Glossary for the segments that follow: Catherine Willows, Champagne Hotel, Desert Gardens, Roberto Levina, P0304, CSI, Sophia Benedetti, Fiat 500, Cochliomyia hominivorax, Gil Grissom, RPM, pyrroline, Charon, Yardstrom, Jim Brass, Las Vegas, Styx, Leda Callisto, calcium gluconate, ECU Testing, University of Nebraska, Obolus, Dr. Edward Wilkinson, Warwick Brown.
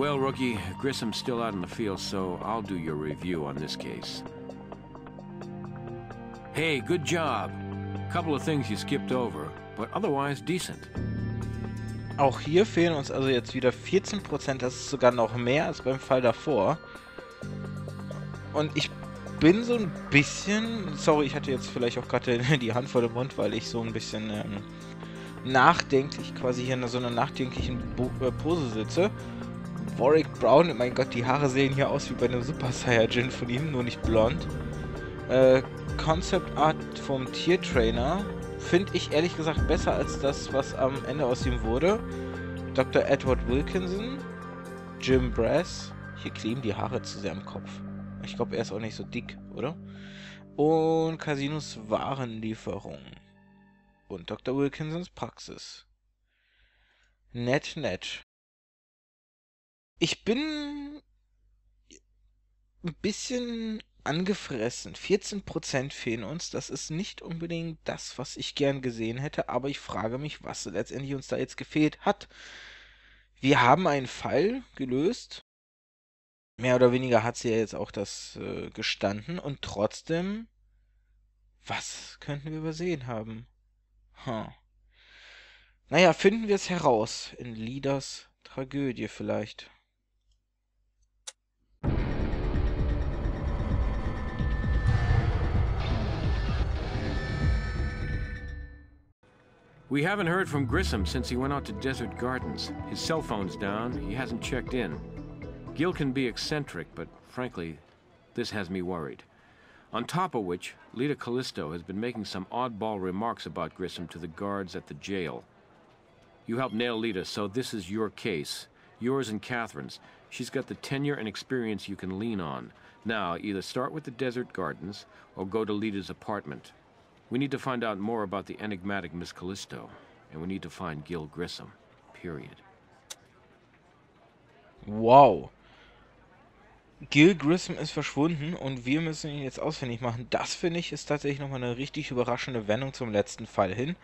Well, Rookie, Grissom's still out in the field, so I'll do your review on this case. Hey, good job. Couple of things you skipped over, but otherwise decent. Auch hier fehlen uns also jetzt wieder 14%, das ist sogar noch mehr als beim Fall davor. Und ich bin so ein bisschen... Sorry, ich hatte jetzt vielleicht auch gerade die Hand vor dem Mund, weil ich so ein bisschen nachdenklich, quasi hier in so einer nachdenklichen Pose sitze. Warwick Brown, mein Gott, die Haare sehen hier aus wie bei einem Super Saiyajin von ihm, nur nicht blond. Concept Art vom Tiertrainer finde ich ehrlich gesagt besser als das, was am Ende aus ihm wurde. Dr. Edward Wilkinson, Jim Brass. Hier kleben die Haare zu sehr am Kopf. Ich glaube, er ist auch nicht so dick, oder? Und Casinos Warenlieferung. Und Dr. Wilkinsons Praxis. Nett, nett. Ich bin ein bisschen angefressen. 14% fehlen uns. Das ist nicht unbedingt das, was ich gern gesehen hätte, aber ich frage mich, was letztendlich uns da jetzt gefehlt hat. Wir haben einen Fall gelöst. Mehr oder weniger hat sie ja jetzt auch das gestanden und trotzdem, was könnten wir übersehen haben? Naja, finden wir es heraus. In Ledas Tragödie vielleicht. We haven't heard from Grissom since he went out to Desert Gardens. His cell phone's down, he hasn't checked in. Gil can be eccentric, but frankly, this has me worried. On top of which, Leda Callisto has been making some oddball remarks about Grissom to the guards at the jail. You helped nail Leda, so this is your case. Yours and Catherine's. She's got the tenure and experience you can lean on. Now, either start with the Desert Gardens, or go to Leda's apartment. We need to find out more about the enigmatic Miss Callisto, and we need to find Gil Grissom, period. Wow. Gil Grissom ist verschwunden und wir müssen ihn jetzt ausfindig machen. Das, finde ich, ist tatsächlich nochmal eine richtig überraschende Wendung zum letzten Fall hin.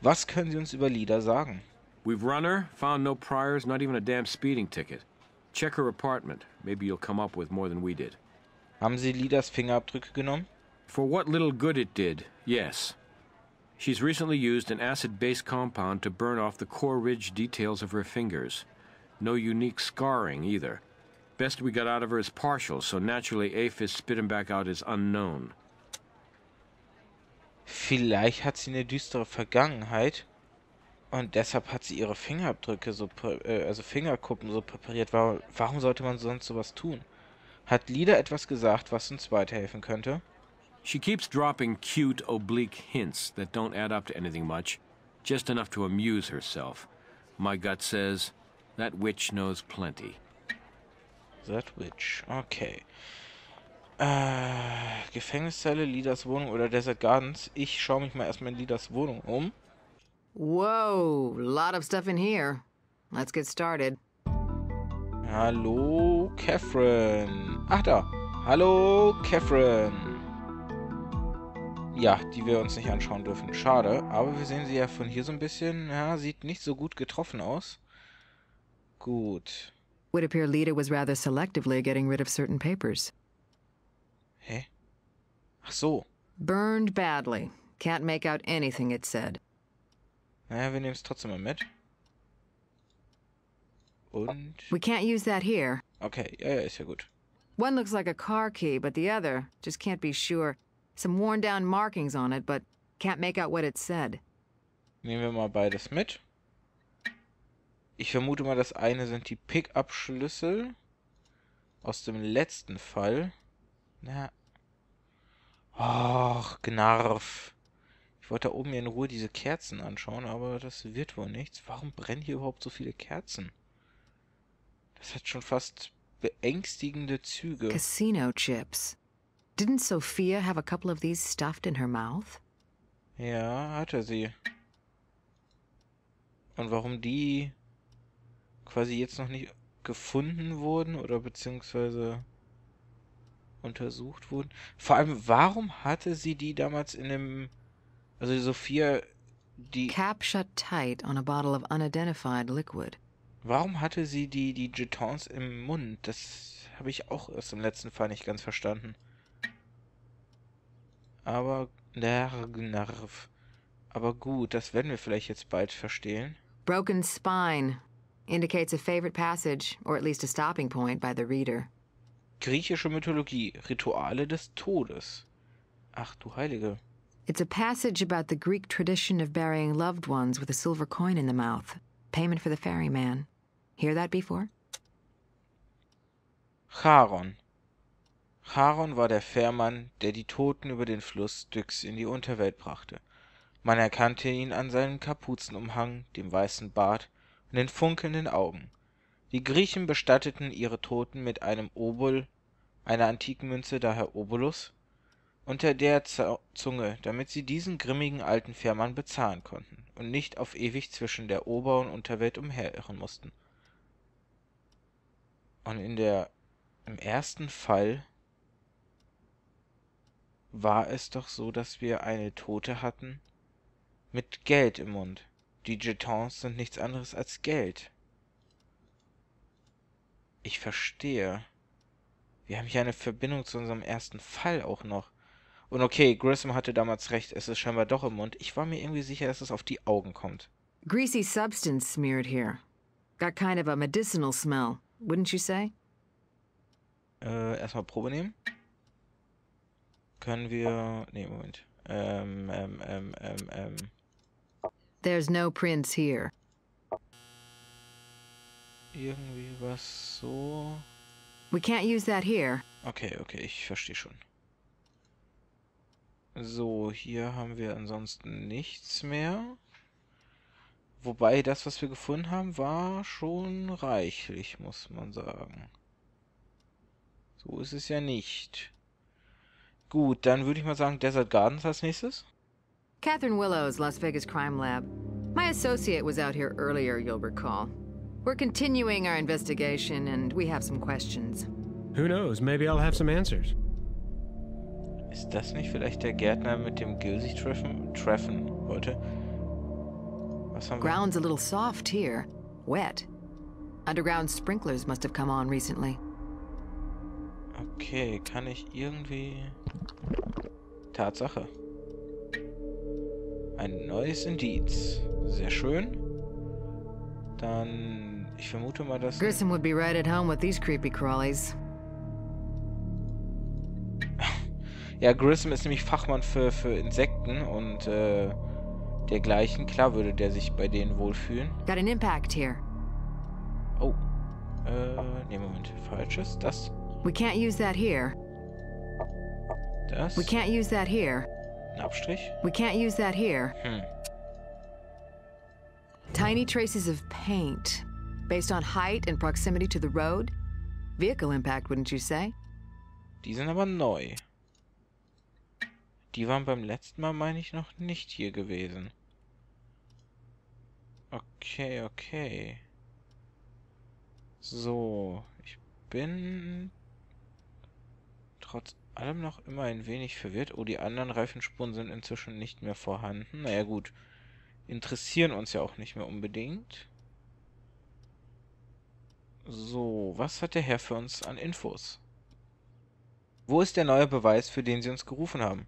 Was können Sie uns über Leda sagen? We've run her, found no priors, not even a damn speeding ticket. Check her apartment. Maybe you'll come up with more than we did. Haben Sie Ledas Fingerabdrücke genommen? For what little good it did, yes. She's recently used an acid-based compound to burn off the core ridge details of her fingers. No unique scarring either. Best we got out of her is partial, so naturally Aphis spit him back out as unknown. Vielleicht hat sie eine düstere Vergangenheit und deshalb hat sie ihre Fingerabdrücke so, also Fingerkuppen so präpariert. Warum sollte man sonst sowas tun? Hat Leda etwas gesagt, was uns weiterhelfen könnte? She keeps dropping cute, oblique hints that don't add up to anything much, just enough to amuse herself. My gut says, that witch knows plenty. That witch. Okay. Gefängniszelle, Ledas Wohnung oder Desert Gardens. Ich schaue mich mal erstmal in Ledas Wohnung Whoa, lot of stuff in here. Let's get started. Hallo, Catherine. Ach da. Hallo, Catherine. Ja, die wir uns nicht anschauen dürfen. Schade. Aber wir sehen sie ja von hier so ein bisschen. Ja, sieht nicht so gut getroffen aus. Gut. Would appear Leda was rather selectively getting rid of certain papers. Hä? Ach so. Burned badly. Can't make out anything it said. Naja, wir nehmen es trotzdem mal mit. Und? We can't use that here. Okay, ja, ist ja gut. One looks like a car key, but the other just can't be sure. Some worn down markings on it, but can't make out what it said. Nehmen wir mal beides mit. Ich vermute mal, das eine sind die Pickup-Schlüssel aus dem letzten Fall. Na. Och, Gnarf. Ich wollte da oben hier in Ruhe diese Kerzen anschauen, aber das wird wohl nichts. Warum brennen hier überhaupt so viele Kerzen? Das hat schon fast beängstigende Züge. Casino Chips. Didn't Sophia have a couple of these stuffed in her mouth? Ja, hatte sie. Und warum die quasi jetzt noch nicht gefunden wurden oder beziehungsweise untersucht wurden. Vor allem, warum hatte sie die damals in dem... Also Sophia, die... Cap shut tight on a bottle of unidentified liquid. Warum hatte sie die Jetons im Mund? Das habe ich auch erst im letzten Fall nicht ganz verstanden. Aber gut, das werden wir vielleicht jetzt bald verstehen. Broken spine indicates a favorite passage, or at least a stopping point by the reader. Griechische Mythologie, Rituale des Todes. Ach du Heilige. It's a passage about the Greek tradition of burying loved ones with a silver coin in the mouth. Payment for the ferryman. Hear that before? Charon. Charon war der Fährmann, der die Toten über den Fluss Styx in die Unterwelt brachte. Man erkannte ihn an seinem Kapuzenumhang, dem weißen Bart und den funkelnden Augen. Die Griechen bestatteten ihre Toten mit einem Obol, einer antiken Münze, daher Obolus, unter der Zunge, damit sie diesen grimmigen alten Fährmann bezahlen konnten und nicht auf ewig zwischen der Ober- und Unterwelt umherirren mussten. Und im ersten Fall war es doch so, dass wir eine Tote hatten mit Geld im Mund. Die Jetons sind nichts anderes als Geld. Ich verstehe. Wir haben hier eine Verbindung zu unserem ersten Fall auch noch. Und okay, Grissom hatte damals recht, es ist scheinbar doch im Mund. Ich war mir irgendwie sicher, dass es auf die Augen kommt. Greasy substance smeared here. Got kind of a medicinal smell, wouldn't you say? Erstmal Probe nehmen. Können wir... Nee, Moment. There's no prints here. Irgendwie was so... We can't use that here. Okay, ich verstehe schon. So, hier haben wir ansonsten nichts mehr. Wobei das, was wir gefunden haben, war schon reichlich, muss man sagen. So ist es ja nicht. Gut, dann würde ich mal sagen, Desert Gardens als nächstes. Catherine Willows, Las Vegas Crime Lab. My associate was out here earlier, you'll recall. We're continuing our investigation and we have some questions. Who knows, maybe I'll have some answers. Ist das nicht vielleicht der Gärtner, mit dem Gil sich treffen wollte? Was haben wir? Ground's a little soft here. Wet. Underground sprinklers must have come on recently. Okay, kann ich irgendwie... Tatsache. Ein neues Indiz. Sehr schön. Dann... Ich vermute mal, dass... Grissom would be right at home with these creepy crawlies. Ja, Grissom ist nämlich Fachmann für Insekten und dergleichen. Klar würde der sich bei denen wohlfühlen. Got an impact here. Oh. Nee, Moment. Falsches. Das. We can't use that here. Das. We can't use that here. Ein Abstrich. We can't use that here. Tiny traces of paint. Based on height and proximity to the road. Vehicle impact, wouldn't you say? Die sind aber neu. Die waren beim letzten Mal, meine ich, noch nicht hier gewesen. Okay. So, ich bin trotz allem noch immer ein wenig verwirrt. Oh, die anderen Reifenspuren sind inzwischen nicht mehr vorhanden. Naja gut, interessieren uns ja auch nicht mehr unbedingt. So, was hat der Herr für uns an Infos? Wo ist der neue Beweis, für den Sie uns gerufen haben?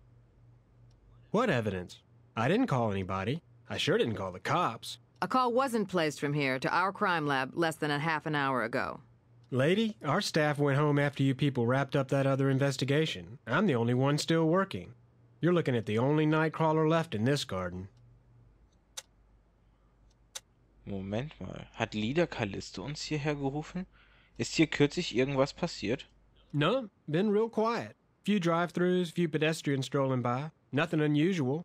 What evidence? I didn't call anybody. I sure didn't call the cops. A call wasn't placed from here to our crime lab less than half an hour ago. Lady, our staff went home after you people wrapped up that other investigation. I'm the only one still working. You're looking at the only nightcrawler left in this garden. Moment mal. Hat Leda Callisto uns hierher gerufen? Ist hier kürzlich irgendwas passiert? No, been real quiet. Few drive-thrus, few pedestrians strolling by. Nothing unusual.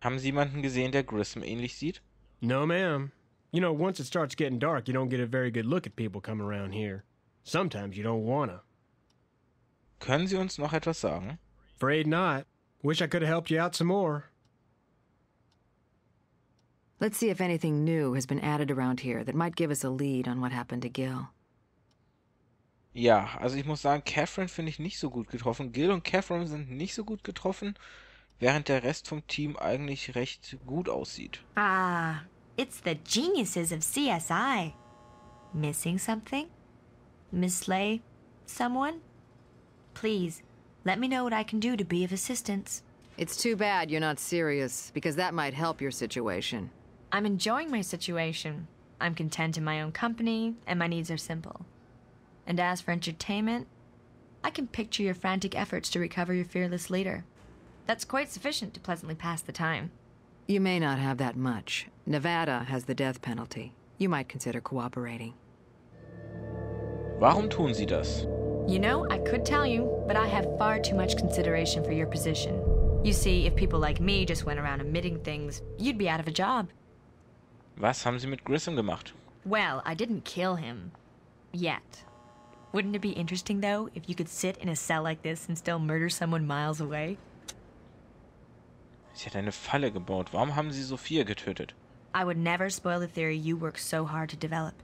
Haben Sie jemanden gesehen, der Grissom ähnlich sieht? No, ma'am. You know, once it starts getting dark, you don't get a very good look at people coming around here. Sometimes you don't wanna. Können Sie uns noch etwas sagen? Afraid not. Wish I could have helped you out some more. Let's see if anything new has been added around here that might give us a lead on what happened to Gil. Ja, also ich muss sagen, Catherine finde ich nicht so gut getroffen. Gil und Catherine sind nicht so gut getroffen. Während der Rest vom Team eigentlich recht gut aussieht. Ah, it's the geniuses of CSI. Missing something? Mislay someone? Please, let me know what I can do to be of assistance. It's too bad you're not serious, because that might help your situation. I'm enjoying my situation. I'm content in my own company, and my needs are simple. And as for entertainment, I can picture your frantic efforts to recover your fearless leader. That's quite sufficient to pleasantly pass the time. You may not have that much. Nevada has the death penalty. You might consider cooperating. Warum tun Sie das? You know, I could tell you, but I have far too much consideration for your position. You see, if people like me just went around admitting things, you'd be out of a job. Was haben Sie mit Grissom gemacht? Well, I didn't kill him. Yet. Wouldn't it be interesting, though, if you could sit in a cell like this and still murder someone miles away? Sie hat eine Falle gebaut. Warum haben Sie Sophia getötet? I would never spoil the theory you worked so hard to develop.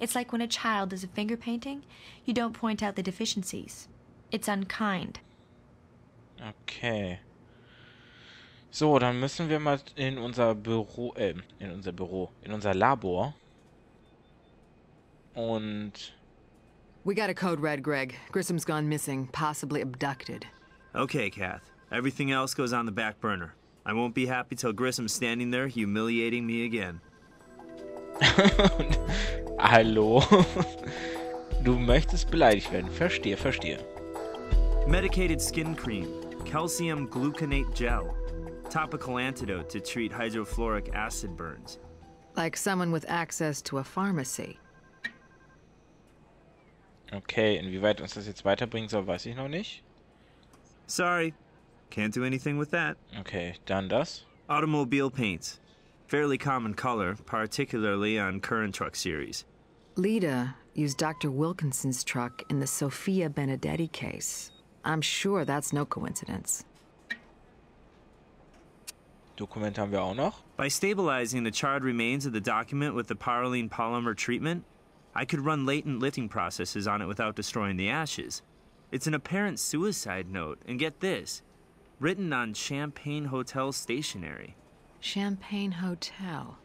It's like when a child does a finger painting, you don't point out the deficiencies. It's unkind. Okay. So, dann müssen wir mal in unser Büro, in unser Labor. Und... We got a code red, Greg. Grissom's gone missing, possibly abducted. Okay, Kath. Everything else goes on the back burner. I won't be happy till Grissom's standing there humiliating me again. Hallo. Du möchtest beleidigt werden. Verstehe, verstehe. Medicated skin cream. Calcium gluconate gel. Topical antidote to treat hydrofluoric acid burns. Like someone with access to a pharmacy. Okay, inwieweit uns das jetzt weiterbringen soll, weiß ich noch nicht. Sorry. Can't do anything with that. Okay, dann das. Automobile paints. Fairly common color, particularly on current truck series. Leda used Dr. Wilkinson's truck in the Sophia Benedetti case. I'm sure that's no coincidence. Dokument haben wir auch noch. By stabilizing the charred remains of the document with the pyrroline polymer treatment, I could run latent lifting processes on it without destroying the ashes. It's an apparent suicide note, and get this. Written on Champagne Hotel stationery. Champagne Hotel?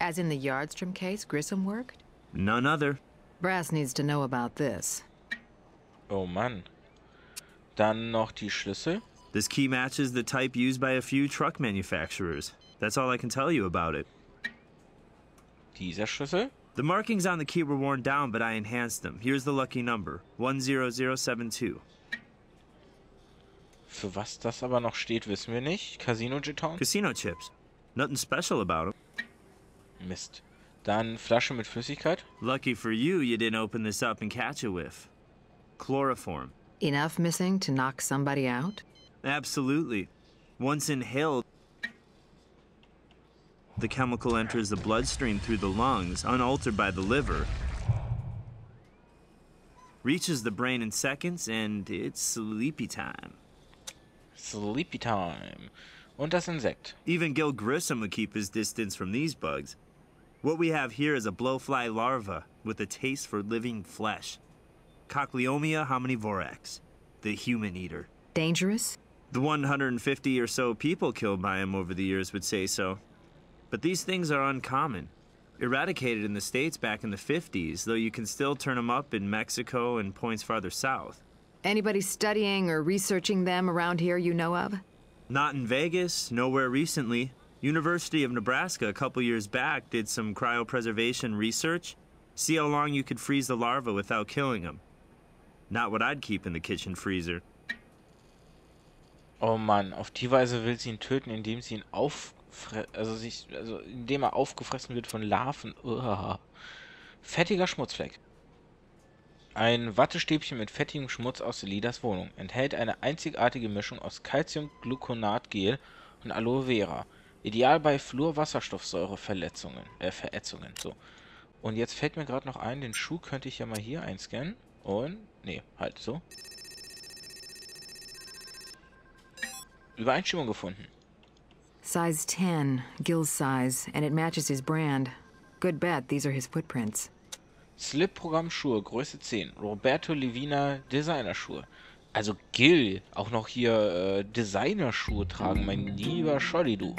As in the Yardstrom case Grissom worked? None other. Brass needs to know about this. Oh man. Dann noch die Schlüssel. This key matches the type used by a few truck manufacturers. That's all I can tell you about it. Dieser Schlüssel? The markings on the key were worn down, but I enhanced them. Here's the lucky number, 10072. Für was das aber noch steht, wissen wir nicht. Casino-Jetons? Casino-Chips. Nothing special about them. Mist. Dann Flasche mit Flüssigkeit. Lucky for you, you didn't open this up and catch a whiff. Chloroform. Enough missing to knock somebody out? Absolutely. Once inhaled, the chemical enters the bloodstream through the lungs, unaltered by the liver. Reaches the brain in seconds, and it's sleepy time. Sleepy time. Und das Insekt. Even Gil Grissom would keep his distance from these bugs. What we have here is a blowfly larva with a taste for living flesh. Cochliomyia hominivorax, the human eater. Dangerous? The 150 or so people killed by him over the years would say so. But these things are uncommon. Eradicated in the States back in the 50s, though you can still turn them up in Mexico and points farther south. Anybody studying or researching them around here you know of? Not in Vegas, nowhere recently. University of Nebraska a couple years back did some cryopreservation research. See how long you could freeze the larva without killing them. Not what I'd keep in the kitchen freezer. Oh Mann, auf die Weise will sie ihn töten, indem sie ihn indem er aufgefressen wird von Larven. Uah. Fettiger Schmutzfleck. Ein Wattestäbchen mit fettigem Schmutz aus Ledas Wohnung enthält eine einzigartige Mischung aus Calciumgluconatgel und Aloe Vera. Ideal bei Fluorwasserstoffsäureverletzungen, Verätzungen, so. Und jetzt fällt mir gerade noch ein, den Schuh könnte ich ja mal hier einscannen. Und, nee, halt so. Übereinstimmung gefunden. Size 10, Gil's size, and it matches his brand. Good bet, these are his footprints. Slip-Programm-Schuhe, Größe 10. Roberto Levina, Designerschuhe. Also Gil, auch noch hier Designerschuhe tragen, mein lieber Scholli, du.